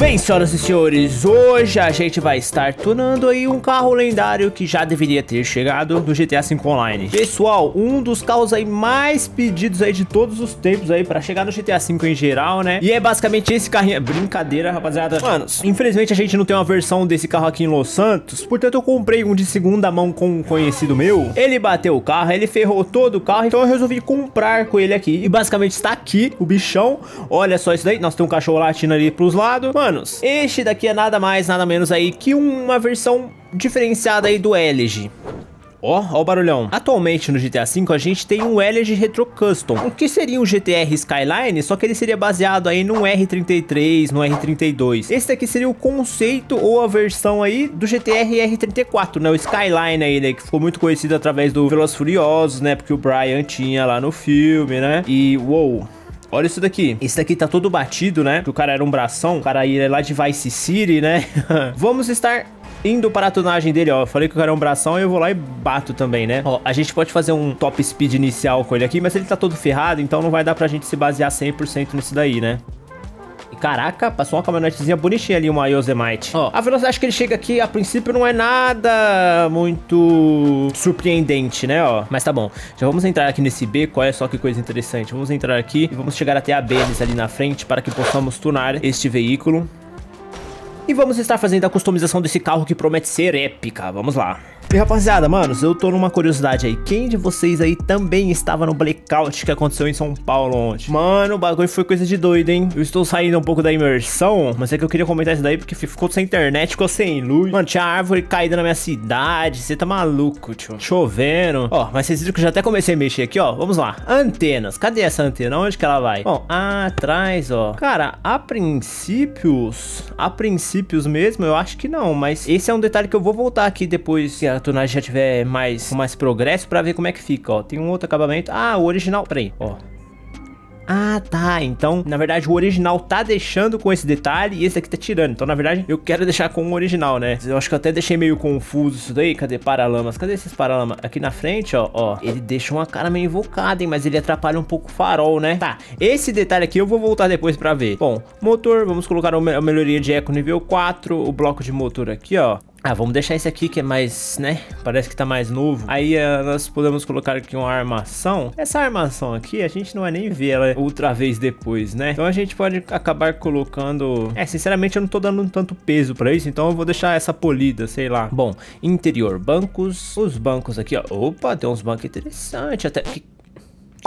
Bem, senhoras e senhores, hoje a gente vai estar tunando aí um carro lendário que já deveria ter chegado no GTA V Online. Pessoal, um dos carros aí mais pedidos aí de todos os tempos aí pra chegar no GTA V em geral, né? E é basicamente esse carrinho. Brincadeira, rapaziada. Mano, infelizmente a gente não tem uma versão desse carro aqui em Los Santos, portanto eu comprei um de segunda mão com um conhecido meu. Ele bateu o carro, ele ferrou todo o carro, então eu resolvi comprar com ele aqui. E basicamente está aqui o bichão. Olha só isso daí, nós temos um cachorro latindo ali pros lados. Mano, este daqui é nada mais, nada menos aí que uma versão diferenciada aí do Elegy. Ó o barulhão. Atualmente no GTA V a gente tem um Elegy Retro Custom, o que seria um GTR Skyline, só que ele seria baseado aí num R33, no R32. Esse daqui seria o conceito ou a versão aí do GTR R34, né? O Skyline aí, né? Que ficou muito conhecido através do Velozes Furiosos, né? Porque o Brian tinha lá no filme, né? E, uou... Olha isso daqui. Esse daqui tá todo batido, né? Porque o cara era um bração. O cara aí é lá de Vice City, né? Vamos estar indo para a tunagem dele, ó. Eu falei que o cara é um bração e eu vou lá e bato também, né? Ó, a gente pode fazer um top speed inicial com ele aqui, mas ele tá todo ferrado, então não vai dar pra gente se basear 100% nisso daí, né? E caraca, passou uma caminhonetezinha bonitinha ali, uma Yosemite. Ó, a velocidade que ele chega aqui, a princípio, não é nada muito surpreendente, né, ó. Mas tá bom. Já vamos entrar aqui nesse beco, olha só que coisa interessante. Vamos entrar aqui e vamos chegar até a Bênis ali na frente para que possamos tunar este veículo. E vamos estar fazendo a customização desse carro que promete ser épica. Vamos lá. E rapaziada, manos, eu tô numa curiosidade aí. Quem de vocês aí também estava no blackout que aconteceu em São Paulo ontem? Mano, o bagulho foi coisa de doido, hein? Eu estou saindo um pouco da imersão, mas é que eu queria comentar isso daí porque ficou sem internet, ficou sem luz. Mano, tinha árvore caída na minha cidade. Você tá maluco, tio. Chovendo. Ó, mas vocês viram que eu já até comecei a mexer aqui, ó. Vamos lá. Antenas. Cadê essa antena? Onde que ela vai? Bom, atrás, ó. Cara, a princípios mesmo, eu acho que não, mas esse é um detalhe que eu vou voltar aqui depois que a tunagem já tiver mais progresso pra ver como é que fica, ó. Tem um outro acabamento. Ah, o original, peraí, ó. Ah, tá, então, na verdade, o original tá deixando com esse detalhe e esse aqui tá tirando. Então, na verdade, eu quero deixar com o original, né? Eu acho que eu até deixei meio confuso isso daí. Cadê paralamas? Cadê esses paralamas? Aqui na frente, ó, ele deixa uma cara meio invocada, hein? Mas ele atrapalha um pouco o farol, né? Tá, esse detalhe aqui eu vou voltar depois pra ver. Bom, motor, vamos colocar a melhoria de eco nível 4, o bloco de motor aqui, ó. Ah, vamos deixar esse aqui que é mais, né? Parece que tá mais novo. Aí nós podemos colocar aqui uma armação. Essa armação aqui, a gente não vai nem ver ela outra vez depois, né? Então a gente pode acabar colocando... É, sinceramente eu não tô dando tanto peso pra isso, então eu vou deixar essa polida, sei lá. Bom, interior, bancos. Os bancos aqui, ó. Opa, tem uns bancos interessantes até... Que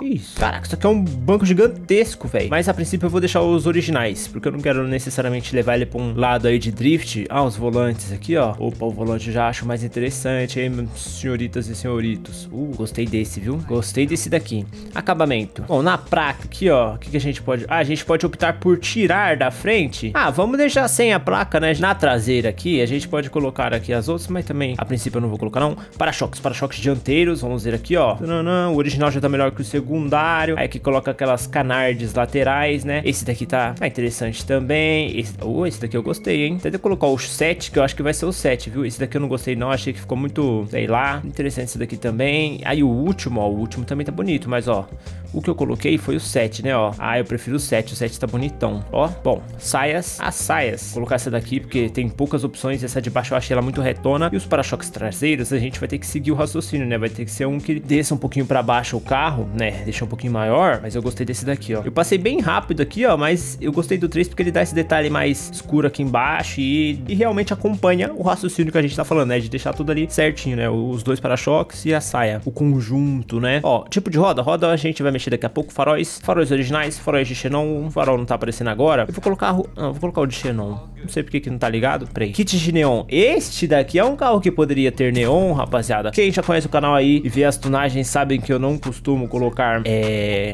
isso? Caraca, isso aqui é um banco gigantesco, velho. Mas a princípio eu vou deixar os originais, porque eu não quero necessariamente levar ele pra um lado aí de drift. Ah, os volantes aqui, ó. Opa, o volante eu já acho mais interessante, hein, senhoritas e senhoritos. Gostei desse, viu? Gostei desse daqui. Acabamento. Bom, na placa aqui, ó, o que a gente pode... Ah, a gente pode optar por tirar da frente. Ah, vamos deixar sem a placa, né? Na traseira aqui, a gente pode colocar aqui as outras, mas também, a princípio eu não vou colocar, não. Para-choques dianteiros, vamos ver aqui, ó. O original já tá melhor que o segundo. Secundário, aí que coloca aquelas canardes laterais, né? Esse daqui tá interessante também. Esse daqui eu gostei, hein? Tentei colocar o 7, que eu acho que vai ser o 7, viu? Esse daqui eu não gostei não, achei que ficou muito, sei lá. Interessante esse daqui também. Aí o último, ó, o último também tá bonito, mas ó, o que eu coloquei foi o 7, né, ó. Ah, eu prefiro o 7 tá bonitão, ó. Bom, saias, as saias. Vou colocar essa daqui, porque tem poucas opções. Essa de baixo eu achei ela muito retona. E os para-choques traseiros, a gente vai ter que seguir o raciocínio, né? Vai ter que ser um que desça um pouquinho pra baixo o carro, né? Deixar um pouquinho maior, mas eu gostei desse daqui, ó. Eu passei bem rápido aqui, ó, mas eu gostei do 3 porque ele dá esse detalhe mais escuro aqui embaixo e realmente acompanha o raciocínio que a gente tá falando, né? De deixar tudo ali certinho, né? Os dois para-choques e a saia. O conjunto, né? Ó, tipo de roda. Roda a gente vai mexer daqui a pouco. Faróis. Faróis originais. Faróis de xenon. O farol não tá aparecendo agora. Eu vou colocar... Não, vou colocar o de xenon. Não sei porque que não tá ligado. Peraí. Kit de neon. Este daqui é um carro que poderia ter neon, rapaziada. Quem já conhece o canal aí e vê as tunagens sabem que eu não costumo colocar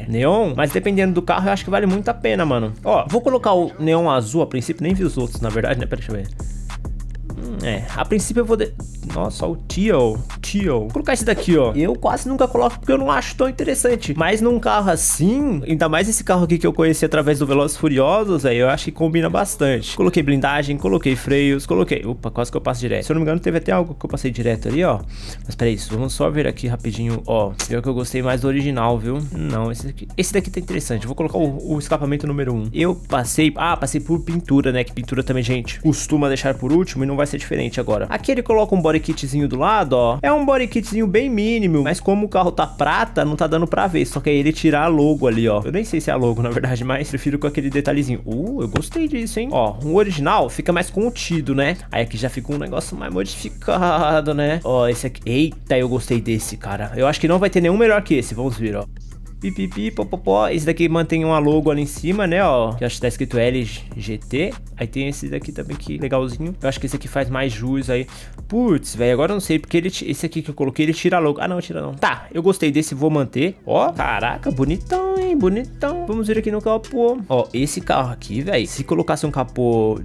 neon, mas dependendo do carro eu acho que vale muito a pena, mano. Ó, vou colocar o neon azul a princípio, nem vi os outros, na verdade, né? Pera, deixa eu ver. É, a princípio eu vou... Nossa, o Teal. Vou colocar esse daqui, ó. Eu quase nunca coloco porque eu não acho tão interessante. Mas num carro assim, ainda mais esse carro aqui que eu conheci através do Velozes Furiosos, aí eu acho que combina bastante. Coloquei blindagem, coloquei freios, coloquei... Opa, quase que eu passo direto. Se eu não me engano, teve até algo que eu passei direto ali, ó. Mas peraí, vamos só ver aqui rapidinho, ó. Pior que eu gostei mais do original, viu? Não, esse daqui tá interessante. Vou colocar o escapamento número 1. Eu passei... Ah, passei por pintura, né? Que pintura também, gente, costuma deixar por último e não vai ser diferente agora. Aqui ele coloca um body kitzinho do lado, ó. É um body kitzinho bem mínimo, mas como o carro tá prata, não tá dando pra ver. Só que aí ele tirar a logo ali, ó. Eu nem sei se é a logo, na verdade, mas prefiro com aquele detalhezinho. Eu gostei disso, hein? Ó, um original fica mais contido, né? Aí aqui já ficou um negócio mais modificado, né? Ó, esse aqui. Eita, eu gostei desse, cara. Eu acho que não vai ter nenhum melhor que esse. Vamos ver, ó. Pipipi, popopó. Esse daqui mantém uma logo ali em cima, né, ó. Eu acho que tá escrito LGT. Aí tem esse daqui também que legalzinho. Eu acho que esse aqui faz mais jus aí. Putz, velho, agora eu não sei porque ele... Esse aqui que eu coloquei, ele tira a logo. Ah, não, tira não. Tá, eu gostei desse, vou manter. Ó, caraca, bonitão, hein, bonitão. Vamos ver aqui no capô. Ó, esse carro aqui, velho, se colocasse um capô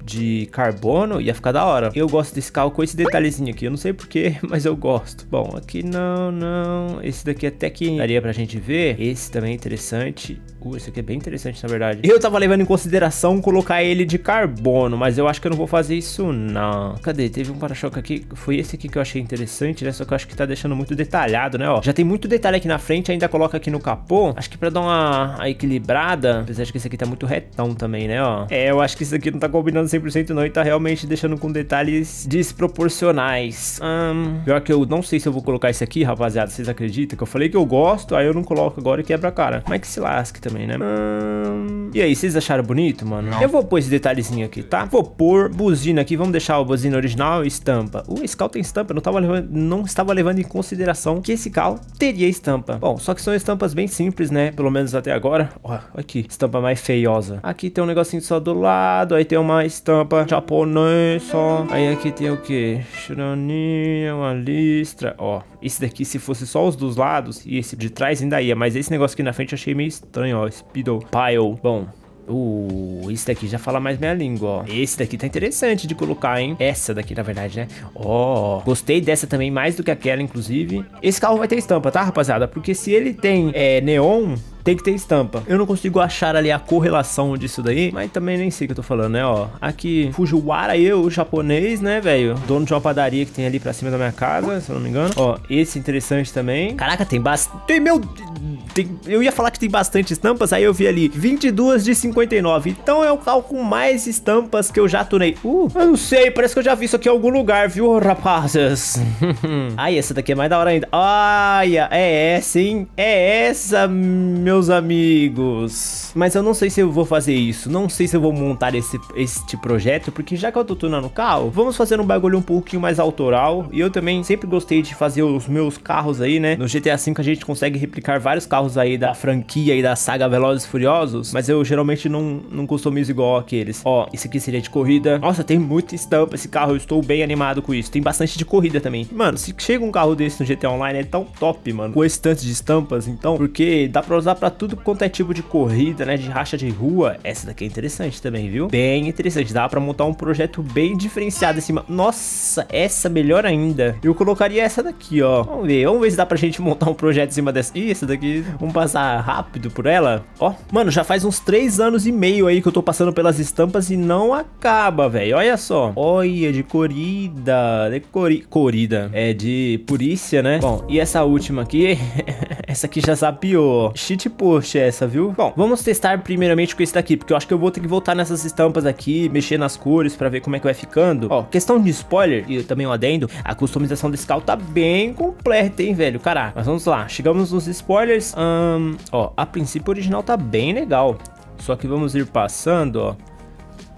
de carbono, ia ficar da hora. Eu gosto desse carro com esse detalhezinho aqui. Eu não sei porquê, mas eu gosto. Bom, aqui não. Esse daqui até que daria pra gente ver. Esse também é interessante. Esse aqui é bem interessante, na verdade. Eu tava levando em consideração colocar ele de carbono, mas eu acho que eu não vou fazer isso, não. Cadê? Teve um para-choque aqui. Foi esse aqui que eu achei interessante, né? Só que eu acho que tá deixando muito detalhado, né? Ó, já tem muito detalhe aqui na frente, ainda coloca aqui no capô. Acho que pra dar uma equilibrada. Apesar de que esse aqui tá muito retão também, né, ó. É, eu acho que isso aqui não tá combinando 100% não, e tá realmente deixando com detalhes desproporcionais. Pior que eu não sei se eu vou colocar esse aqui, rapaziada. Vocês acreditam que eu falei que eu gosto, aí eu não coloco agora e quebra a cara. Mas que se lasque também, né? E aí, vocês acharam bonito, mano? Eu vou pôr esse detalhezinho aqui, tá? Vou pôr buzina aqui, vamos deixar a buzina original e estampa. Esse carro tem estampa, não estava levando em consideração que esse carro teria estampa. Bom, só que são estampas bem simples, né? Pelo menos até agora. Ó, aqui, estampa mais feiosa. Aqui tem um negocinho só do lado, aí tem uma estampa japonesa. Aí aqui tem o que? Churaninha, uma listra. Ó, esse daqui se fosse só os dos lados e esse de trás ainda ia, mas esse negócio aqui na frente eu achei meio estranho, ó. Speedo Pile. Bom, esse daqui já fala mais minha língua, ó. Esse daqui tá interessante de colocar, hein? Essa daqui, na verdade, né? Ó, gostei dessa também mais do que aquela, inclusive. Esse carro vai ter estampa, tá, rapaziada? Porque se ele tem neon, tem que ter estampa. Eu não consigo achar ali a correlação disso daí, mas também nem sei o que eu tô falando, né, ó. Aqui, Fujiwara, eu, japonês, né, velho? Dono de uma padaria que tem ali pra cima da minha casa, se eu não me engano. Ó, esse interessante também. Caraca, tem bastante... Eu ia falar que tem bastante estampas, aí eu vi ali 22 de 59. Então é o carro com mais estampas que eu já tunei. Eu não sei, parece que eu já vi isso aqui em algum lugar, viu, rapazes? Ai, essa daqui é mais da hora ainda. Ai, é essa, hein? É essa, meus amigos. Mas eu não sei se eu vou fazer isso. Não sei se eu vou montar este projeto, porque já que eu tô tunando o carro, vamos fazer um bagulho um pouquinho mais autoral. E eu também sempre gostei de fazer os meus carros aí, né? No GTA V a gente consegue replicar vários carros aí da franquia e da saga Velozes Furiosos, mas eu geralmente não customizo igual aqueles. Ó, esse aqui seria de corrida. Nossa, tem muita estampa esse carro, eu estou bem animado com isso. Tem bastante de corrida também. Mano, se chega um carro desse no GTA Online, é tão top, mano. Com esse tanto de estampas, então, porque dá pra usar pra tudo quanto é tipo de corrida, né? De racha de rua. Essa daqui é interessante também, viu? Bem interessante. Dá pra montar um projeto bem diferenciado em cima. Nossa, essa melhor ainda. Eu colocaria essa daqui, ó. Vamos ver se dá pra gente montar um projeto em cima dessa. Ih, essa daqui. Vamos passar rápido por ela. Ó, mano, já faz uns 3 anos e meio aí que eu tô passando pelas estampas e não acaba, velho. Olha só. Olha, de corrida. Corrida. É de polícia, né? Bom, e essa última aqui... Essa aqui já sapiou. Shit post essa, viu? Bom, vamos testar primeiramente com esse daqui, porque eu acho que eu vou ter que voltar nessas estampas aqui, mexer nas cores pra ver como é que vai ficando. Ó, questão de spoiler, e também um adendo, a customização desse carro tá bem completa, hein, velho? Caraca, mas vamos lá. Chegamos nos spoilers. Ó, a princípio o original tá bem legal. Só que vamos ir passando, ó.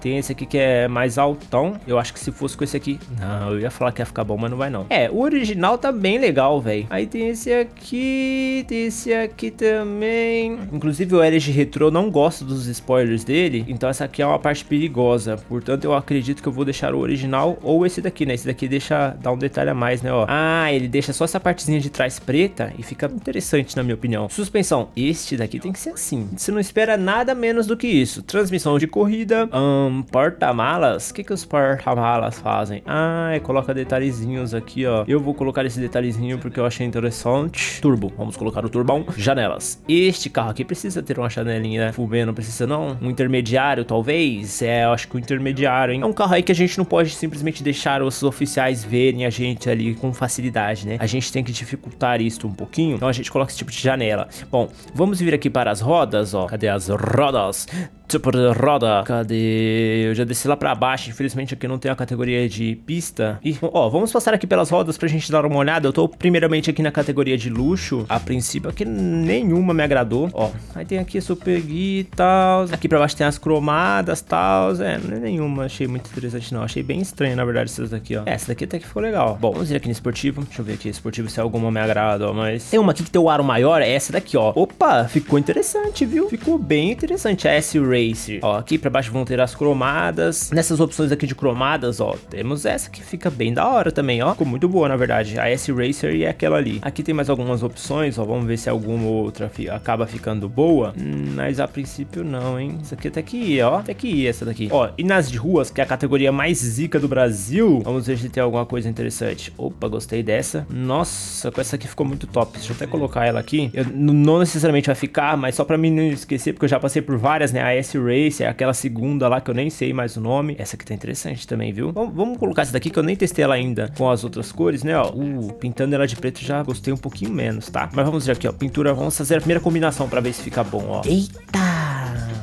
Tem esse aqui que é mais altão. Eu acho que se fosse com esse aqui... Não, eu ia falar que ia ficar bom, mas não vai não. É, o original tá bem legal, velho. Aí tem esse aqui... Tem esse aqui também... Inclusive o Elegy Retro não gosta dos spoilers dele. Então essa aqui é uma parte perigosa. Portanto, eu acredito que eu vou deixar o original ou esse daqui, né? Esse daqui deixa... Dá um detalhe a mais, né, ó. Ah, ele deixa só essa partezinha de trás preta e fica interessante, na minha opinião. Suspensão. Este daqui tem que ser assim. Você não espera nada menos do que isso. Transmissão de corrida... um porta-malas. O que que os porta-malas fazem? Ah, coloca detalhezinhos aqui, ó. Eu vou colocar esse detalhezinho porque eu achei interessante. Turbo, vamos colocar o turbão. Janelas. Este carro aqui precisa ter uma janelinha, né? Full B, não precisa não? Um intermediário, talvez? É, eu acho que o intermediário, hein? É um carro aí que a gente não pode simplesmente deixar os oficiais verem a gente ali com facilidade, né? A gente tem que dificultar isso um pouquinho. Então a gente coloca esse tipo de janela. Bom, vamos vir aqui para as rodas, ó. Cadê as rodas? Tipo, roda. Cadê? Eu já desci lá pra baixo. Infelizmente aqui não tem a categoria de pista. E, ó, vamos passar aqui pelas rodas pra gente dar uma olhada. Eu tô primeiramente aqui na categoria de luxo. A princípio aqui nenhuma me agradou. Ó, aí tem aqui Super Gui e tal. Aqui pra baixo tem as cromadas e tal. É, nenhuma achei muito interessante não. Achei bem estranho, na verdade, essas daqui, ó. Essa daqui até que foi legal. Bom, vamos ir aqui no esportivo. Deixa eu ver aqui esportivo se alguma me agrada, ó. Mas tem uma aqui que tem o aro maior. É essa daqui, ó. Opa, ficou interessante, viu? Ficou bem interessante a S-Ray. Ó, aqui pra baixo vão ter as cromadas. Nessas opções aqui de cromadas, ó, temos essa que fica bem da hora também, ó. Ficou muito boa, na verdade. A S-Racer e aquela ali. Aqui tem mais algumas opções, ó. Vamos ver se alguma outra acaba ficando boa. Mas a princípio não, hein. Isso aqui até que ia, ó. Até que ia essa daqui. Ó, e nas de ruas, que é a categoria mais zica do Brasil. Vamos ver se tem alguma coisa interessante. Opa, gostei dessa. Nossa, essa aqui ficou muito top. Deixa eu até colocar ela aqui. Eu, não necessariamente vai ficar, mas só pra mim não esquecer, porque eu já passei por várias, né. A S Race, é aquela segunda lá que eu nem sei mais o nome. Essa aqui tá interessante também, viu? Vamos colocar essa daqui que eu nem testei ela ainda com as outras cores, né, ó. Pintando ela de preto já gostei um pouquinho menos, tá? Mas vamos ver aqui, ó. Pintura, vamos fazer a primeira combinação pra ver se fica bom, ó. Eita!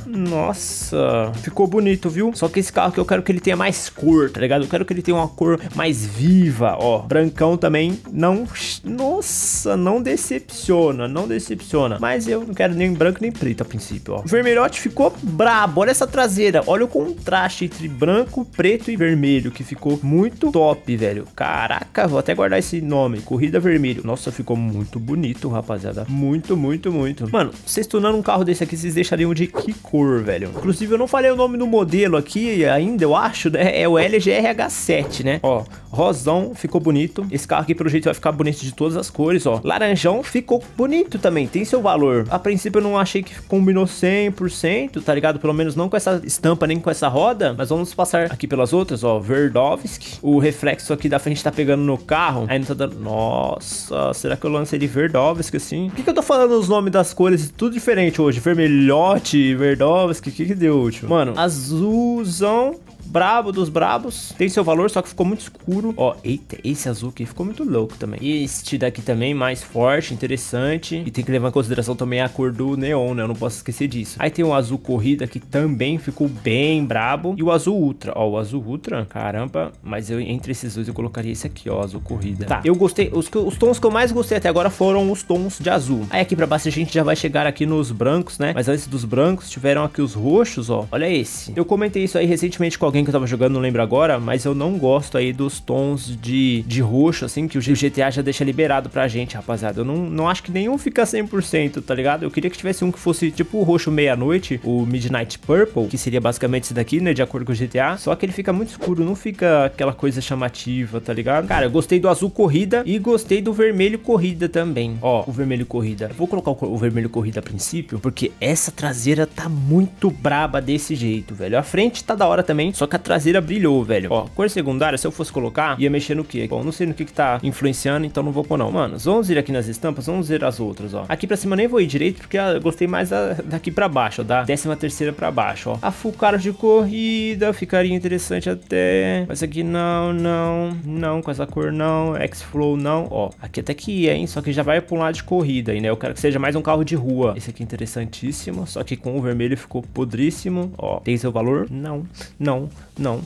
Nossa, ficou bonito, viu? Só que esse carro aqui eu quero que ele tenha mais cor, tá ligado? Eu quero que ele tenha uma cor mais viva, ó. Brancão também não... Nossa, não decepciona, não decepciona. Mas eu não quero nem branco nem preto a princípio, ó. O vermelhote ficou brabo, olha essa traseira. Olha o contraste entre branco, preto e vermelho, que ficou muito top, velho. Caraca, vou até guardar esse nome, Corrida Vermelho. Nossa, ficou muito bonito, rapaziada. Muito, muito, muito. Mano, vocês tunando um carro desse aqui, vocês deixariam de que cor? Velho. Inclusive, eu não falei o nome do modelo aqui ainda, eu acho, né? É o LGRH7, né? Ó, rosão ficou bonito. Esse carro aqui, pelo jeito, vai ficar bonito de todas as cores, ó. Laranjão ficou bonito também, tem seu valor. A princípio, eu não achei que combinou 100%, tá ligado? Pelo menos não com essa estampa, nem com essa roda. Mas vamos passar aqui pelas outras, ó. Verdovsk. O reflexo aqui da frente tá pegando no carro. Aí não tá dando... Nossa, será que eu lancei de Verdovsk, assim? Por que eu tô falando os nomes das cores tudo diferente hoje? Vermelhote, Verdovsk. Que deu, tio? Mano, azulzão, brabo dos brabos. Tem seu valor, só que ficou muito escuro. Ó, eita, esse azul aqui ficou muito louco também. Este daqui também, mais forte, interessante. E tem que levar em consideração também a cor do neon, né? Eu não posso esquecer disso. Aí tem o azul corrida que também ficou bem brabo. E o azul ultra. Ó, o azul ultra, caramba. Mas eu, entre esses dois, eu colocaria esse aqui, ó, azul corrida. Tá, eu gostei. Os tons que eu mais gostei até agora foram os tons de azul. Aí aqui pra baixo a gente já vai chegar aqui nos brancos, né? Mas antes dos brancos, tiveram aqui os roxos, ó. Olha esse. Eu comentei isso aí recentemente com alguém que eu tava jogando, não lembro agora, mas eu não gosto aí dos tons de roxo, assim, que o GTA já deixa liberado pra gente, rapaziada. Eu não acho que nenhum fica 100%, tá ligado? Eu queria que tivesse um que fosse tipo o roxo meia-noite, o Midnight Purple, que seria basicamente esse daqui, né, de acordo com o GTA, só que ele fica muito escuro, não fica aquela coisa chamativa, tá ligado? Cara, eu gostei do azul corrida e gostei do vermelho corrida também, ó, o vermelho corrida. Eu vou colocar o vermelho corrida a princípio, porque essa traseira tá muito braba desse jeito, velho. A frente tá da hora também, só que a traseira brilhou, velho. Ó, cor secundária, se eu fosse colocar, ia mexer no quê? Bom, não sei no que tá influenciando, então não vou pôr não. Mano, vamos ir aqui nas estampas, vamos ver as outras, ó. Aqui pra cima eu nem vou ir direito, porque eu gostei mais daqui pra baixo, ó, da 13ª pra baixo, ó. A full car de corrida ficaria interessante até, mas aqui não, com essa cor não, X-Flow não, ó. Aqui até que ia, hein, só que já vai pro lado de corrida aí, né? Eu quero que seja mais um carro de rua. Esse aqui é interessantíssimo, só que com o vermelho ficou podríssimo, ó. Tem seu valor? Não,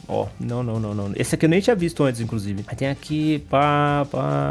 ó, não. Esse aqui eu nem tinha visto antes, inclusive. Aí tem aqui,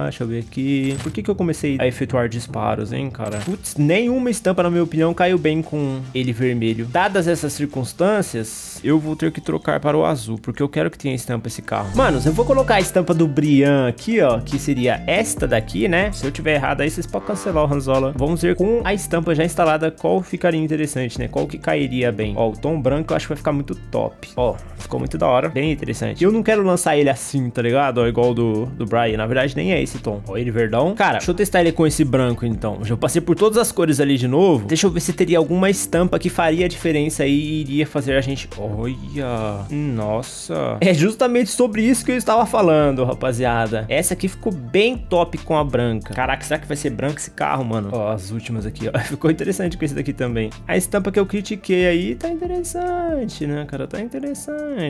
deixa eu ver aqui. Por que que eu comecei a efetuar disparos, hein, cara? Putz, nenhuma estampa, na minha opinião, caiu bem com ele vermelho. Dadas essas circunstâncias, eu vou ter que trocar para o azul, porque eu quero que tenha estampa esse carro. Manos, eu vou colocar a estampa do Brian aqui, ó, que seria esta daqui, né? Se eu tiver errado aí, vocês podem cancelar o Ranzola. Vamos ver com a estampa já instalada qual ficaria interessante, né? Qual que cairia bem. Ó, o tom branco eu acho que vai ficar muito top. Ó, ficou muito da hora, bem interessante. E eu não quero lançar ele assim, tá ligado? Ó, igual do Brian, na verdade nem é esse tom. Ó, ele verdão. Cara, deixa eu testar ele com esse branco então. Já passei por todas as cores ali de novo. Deixa eu ver se teria alguma estampa que faria a diferença e iria fazer a gente... Olha, nossa. É justamente sobre isso que eu estava falando, rapaziada. Essa aqui ficou bem top com a branca. Caraca, será que vai ser branco esse carro, mano? Ó, as últimas aqui, ó. Ficou interessante com esse daqui também. A estampa que eu critiquei aí tá interessante, né, cara? Tá interessante.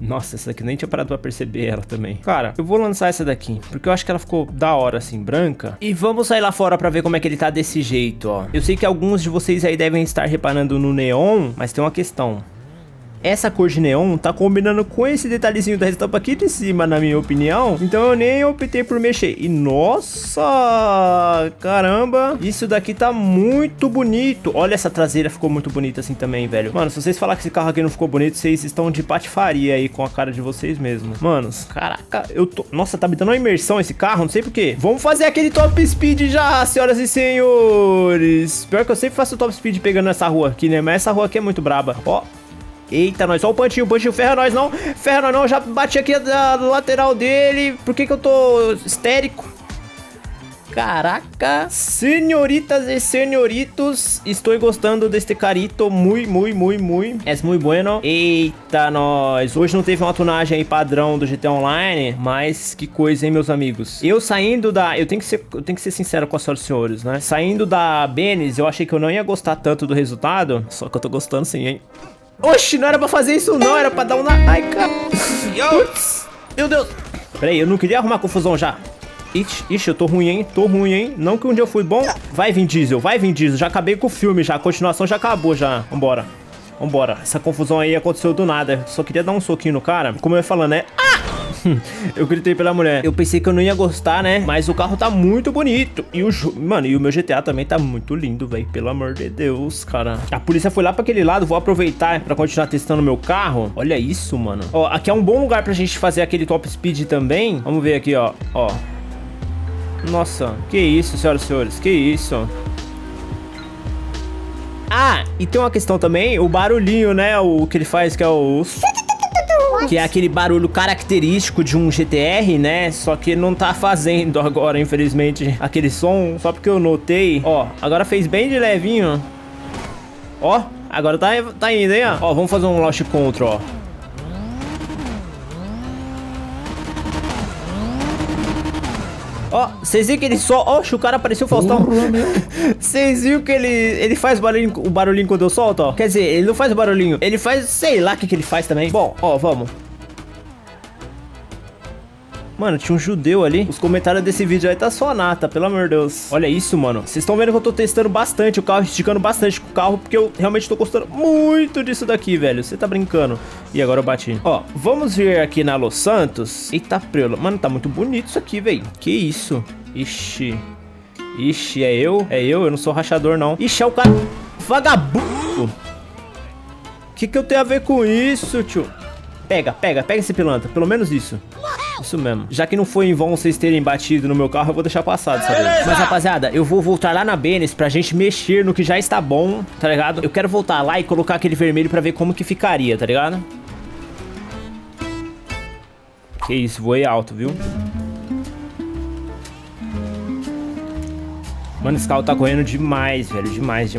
Nossa, essa aqui nem tinha parado pra perceber ela também. Cara, eu vou lançar essa daqui, porque eu acho que ela ficou da hora, assim, branca. E vamos sair lá fora pra ver como é que ele tá desse jeito, ó. Eu sei que alguns de vocês aí devem estar reparando no neon, mas tem uma questão. Essa cor de neon tá combinando com esse detalhezinho da estampa aqui de cima, na minha opinião. Então eu nem optei por mexer. E nossa, caramba, isso daqui tá muito bonito. Olha, essa traseira ficou muito bonita assim também, velho. Mano, se vocês falarem que esse carro aqui não ficou bonito, vocês estão de patifaria aí com a cara de vocês mesmos. Manos, caraca, eu tô... Nossa, tá me dando uma imersão esse carro, não sei porquê. Vamos fazer aquele top speed já, senhoras e senhores. Pior que eu sempre faço top speed pegando essa rua aqui, né? Mas essa rua aqui é muito braba, ó. Eita, nós, só o Pantinho, ferra nós não, já bati aqui na lateral dele, por que que eu tô histérico? Caraca, senhoritas e senhoritos, estou gostando deste carito, muito, é muito bueno. Eita, nós, hoje não teve uma tunagem aí padrão do GTA Online, mas que coisa, hein, meus amigos. Eu saindo da, eu tenho que ser sincero com as senhoras e senhores, né, saindo da Bênis, eu achei que eu não ia gostar tanto do resultado, só que eu tô gostando sim, hein. Oxi, não era pra fazer isso não, era pra dar um na... Ai, cara. Putz, meu Deus. Pera aí, eu não queria arrumar confusão já. Ixi, eu tô ruim, hein? Tô ruim, hein? Não que um dia eu fui bom. Vai, Vin Diesel, vai, Vin Diesel. Já acabei com o filme já, a continuação já acabou já. Vambora, vambora. Essa confusão aí aconteceu do nada. Só queria dar um soquinho no cara. Como eu ia falando, né? Ah! Eu gritei pela mulher. Eu pensei que eu não ia gostar, né? Mas o carro tá muito bonito. E o... Mano, e o meu GTA também tá muito lindo, velho. Pelo amor de Deus, cara. A polícia foi lá pra aquele lado. Vou aproveitar pra continuar testando o meu carro. Olha isso, mano. Ó, aqui é um bom lugar pra gente fazer aquele top speed também. Vamos ver aqui, ó. Ó. Nossa. Que isso, senhoras e senhores. Que isso. Ah, e tem uma questão também. O barulhinho, né? O que ele faz que é o... Que é aquele barulho característico de um GTR, né? Só que não tá fazendo agora, infelizmente, aquele som. Só porque eu notei. Ó, agora fez bem de levinho. Ó, agora tá indo, hein? Ó, vamos fazer um Lost Control, ó. Ó, vocês viram que ele só... Oxe, o cara apareceu o Faustão. Vocês viram que ele faz barulhinho, o barulhinho quando eu solto, ó. Quer dizer, ele não faz o barulhinho. Ele faz... Sei lá o que ele faz também. Bom, ó, vamos. Mano, tinha um judeu ali. Os comentários desse vídeo aí tá só nata, pelo amor de Deus. Olha isso, mano. Vocês estão vendo que eu tô testando bastante o carro, esticando bastante com o carro, porque eu realmente tô gostando muito disso daqui, velho. Você tá brincando. E agora eu bati. Ó, vamos vir aqui na Los Santos. Eita, preula. Mano, tá muito bonito isso aqui, velho. Que isso? Ixi. Ixi, é eu? É eu? Eu não sou rachador, não. Ixi, é o cara... Vagabundo. Que eu tenho a ver com isso, tio? Pega esse pilantra. Pelo menos isso. Isso mesmo. Já que não foi em vão vocês terem batido no meu carro, eu vou deixar passado, sabe? Mas, rapaziada, eu vou voltar lá na Bênis pra gente mexer no que já está bom, tá ligado? Eu quero voltar lá e colocar aquele vermelho pra ver como que ficaria, tá ligado? Que isso, voei alto, viu? Mano, esse carro tá correndo demais, velho. Demais.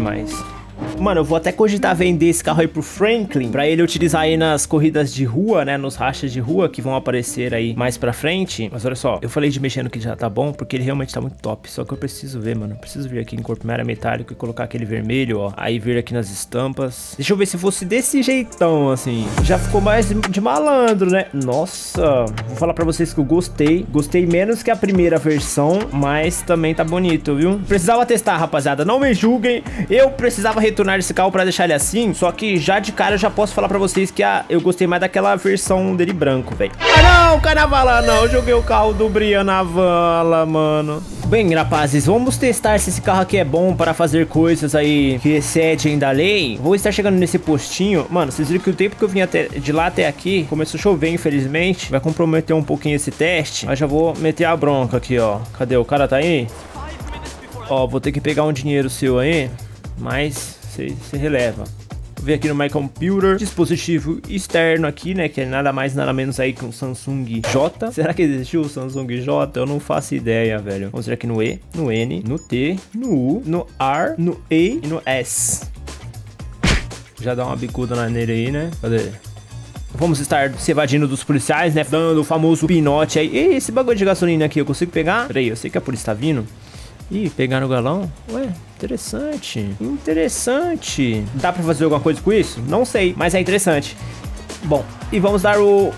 Mano, eu vou até cogitar vender esse carro aí pro Franklin, pra ele utilizar aí nas corridas de rua, né, nos rachas de rua que vão aparecer aí mais pra frente. Mas olha só, eu falei de mexer no que já tá bom, porque ele realmente tá muito top. Só que eu preciso ver, mano, eu preciso vir aqui em corpo metálico e colocar aquele vermelho, ó. Aí vir aqui nas estampas. Deixa eu ver se fosse desse jeitão, assim. Já ficou mais de malandro, né? Nossa, vou falar pra vocês que eu gostei. Gostei menos que a primeira versão, mas também tá bonito, viu? Precisava testar, rapaziada, não me julguem. Eu precisava retornar esse carro pra deixar ele assim, só que já de cara eu já posso falar pra vocês que eu gostei mais daquela versão dele branco, velho. Ah não, carnavala não, joguei o carro do Brian na vala, mano. Bem, rapazes, vamos testar se esse carro aqui é bom para fazer coisas aí que excedem da lei. Vou estar chegando nesse postinho. Mano, vocês viram que o tempo que eu vim de lá até aqui começou a chover, infelizmente. Vai comprometer um pouquinho esse teste, mas já vou meter a bronca aqui, ó. Cadê? O cara tá aí? Ó, vou ter que pegar um dinheiro seu aí. Mas você releva. Vem aqui no My Computer, dispositivo externo aqui, né, que é nada mais nada menos aí que um Samsung J. Será que existiu o Samsung J? Eu não faço ideia, velho. Vamos ver aqui no E, no N, no T, no U, no R, no E e no S. Já dá uma bicuda na nele aí, né? Cadê? Vamos estar se evadindo dos policiais, né? Dando o famoso pinote aí. Ei, esse bagulho de gasolina aqui, eu consigo pegar? Peraí, eu sei que a polícia tá vindo. Ih, pegar no galão? Ué, interessante. Interessante. Dá pra fazer alguma coisa com isso? Não sei, mas é interessante. Bom, e vamos dar o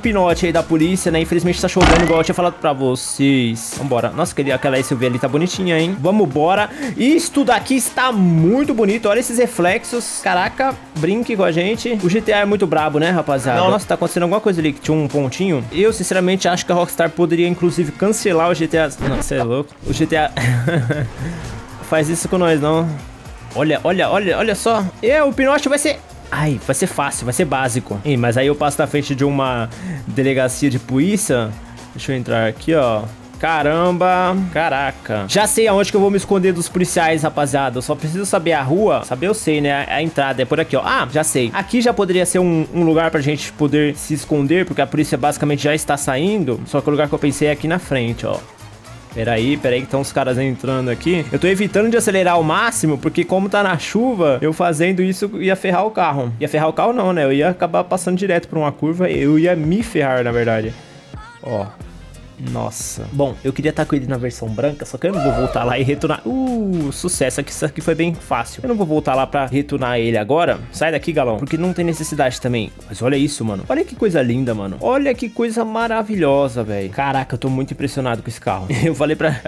pinote aí da polícia, né? Infelizmente tá chovendo, igual eu tinha falado pra vocês. Vambora. Nossa, aquela SUV ali tá bonitinha, hein? Vamos embora. Isto daqui está muito bonito. Olha esses reflexos. Caraca, brinque com a gente. O GTA é muito brabo, né, rapaziada? Não. Nossa, tá acontecendo alguma coisa ali que tinha um pontinho. Eu, sinceramente, acho que a Rockstar poderia, inclusive, cancelar o GTA... Não, você é louco. O GTA... Faz isso com nós, não. Olha, olha, olha, olha só. E o pinote vai ser... Ai, vai ser fácil, vai ser básico. Ih, mas aí eu passo na frente de uma delegacia de polícia. Deixa eu entrar aqui, ó. Caramba, caraca. Já sei aonde que eu vou me esconder dos policiais, rapaziada. Eu só preciso saber a rua. Saber eu sei, né? A entrada é por aqui, ó. Ah, já sei. Aqui já poderia ser um lugar pra gente poder se esconder, porque a polícia basicamente já está saindo. Só que o lugar que eu pensei é aqui na frente, ó. Peraí que estão os caras entrando aqui. Eu tô evitando de acelerar ao máximo, porque como tá na chuva, eu fazendo isso ia ferrar o carro. Ia ferrar o carro não, né? Eu ia acabar passando direto por uma curva. Eu ia me ferrar, na verdade. Ó. Nossa. Bom, eu queria estar com ele na versão branca, só que eu não vou voltar lá e retunar. Sucesso. Isso aqui foi bem fácil. Eu não vou voltar lá pra retunar ele agora. Sai daqui, galão. Porque não tem necessidade também. Mas olha isso, mano. Olha que coisa linda, mano. Olha que coisa maravilhosa, velho. Caraca, eu tô muito impressionado com esse carro. Eu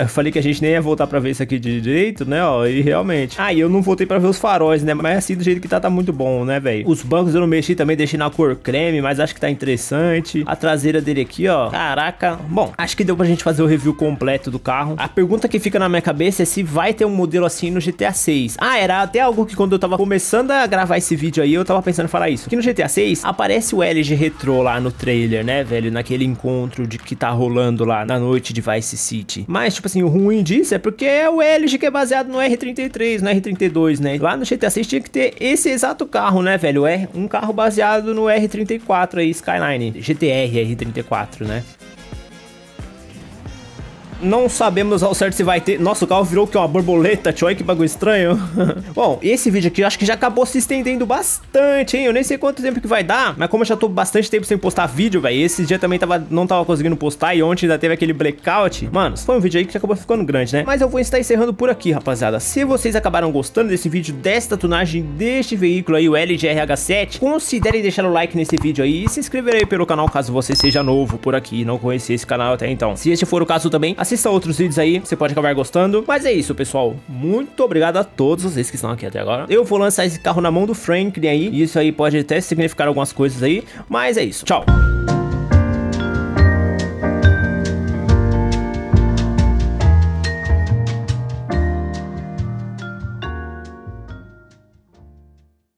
falei que a gente nem ia voltar pra ver isso aqui de direito, né, ó. E realmente. Ah, e eu não voltei pra ver os faróis, né. Mas assim, do jeito que tá muito bom, né, velho. Os bancos eu não mexi também. Deixei na cor creme, mas acho que tá interessante. A traseira dele aqui, ó. Caraca. Bom, acho que deu pra gente fazer o review completo do carro. A pergunta que fica na minha cabeça é se vai ter um modelo assim no GTA 6. Ah, era até algo que quando eu tava começando a gravar esse vídeo aí, eu tava pensando em falar isso. Que no GTA 6 aparece o LG Retro lá no trailer, né, velho? Naquele encontro de que tá rolando lá na noite de Vice City. Mas, tipo assim, o ruim disso é porque é o LG que é baseado no R33, no R32, né? Lá no GTA 6 tinha que ter esse exato carro, né, velho? É um carro baseado no R34 aí, Skyline. GTR R34, né? Não sabemos ao certo se vai ter... Nossa, o carro virou que uma borboleta, tio. Olha que bagulho estranho. Bom, esse vídeo aqui eu acho que já acabou se estendendo bastante, hein? Eu nem sei quanto tempo que vai dar, mas como eu já tô bastante tempo sem postar vídeo, velho, esse dia também não tava conseguindo postar e ontem ainda teve aquele blackout. Mano, foi um vídeo aí que já acabou ficando grande, né? Mas eu vou estar encerrando por aqui, rapaziada. Se vocês acabaram gostando desse vídeo, desta tunagem, deste veículo aí, o LGRH7, considerem deixar o like nesse vídeo aí e se inscrever aí pelo canal caso você seja novo por aqui e não conhecia esse canal até então. Se este for o caso também, assista outros vídeos aí, você pode acabar gostando. Mas é isso, pessoal. Muito obrigado a todos vocês que estão aqui até agora. Eu vou lançar esse carro na mão do Franklin aí. Isso aí pode até significar algumas coisas aí. Mas é isso. Tchau.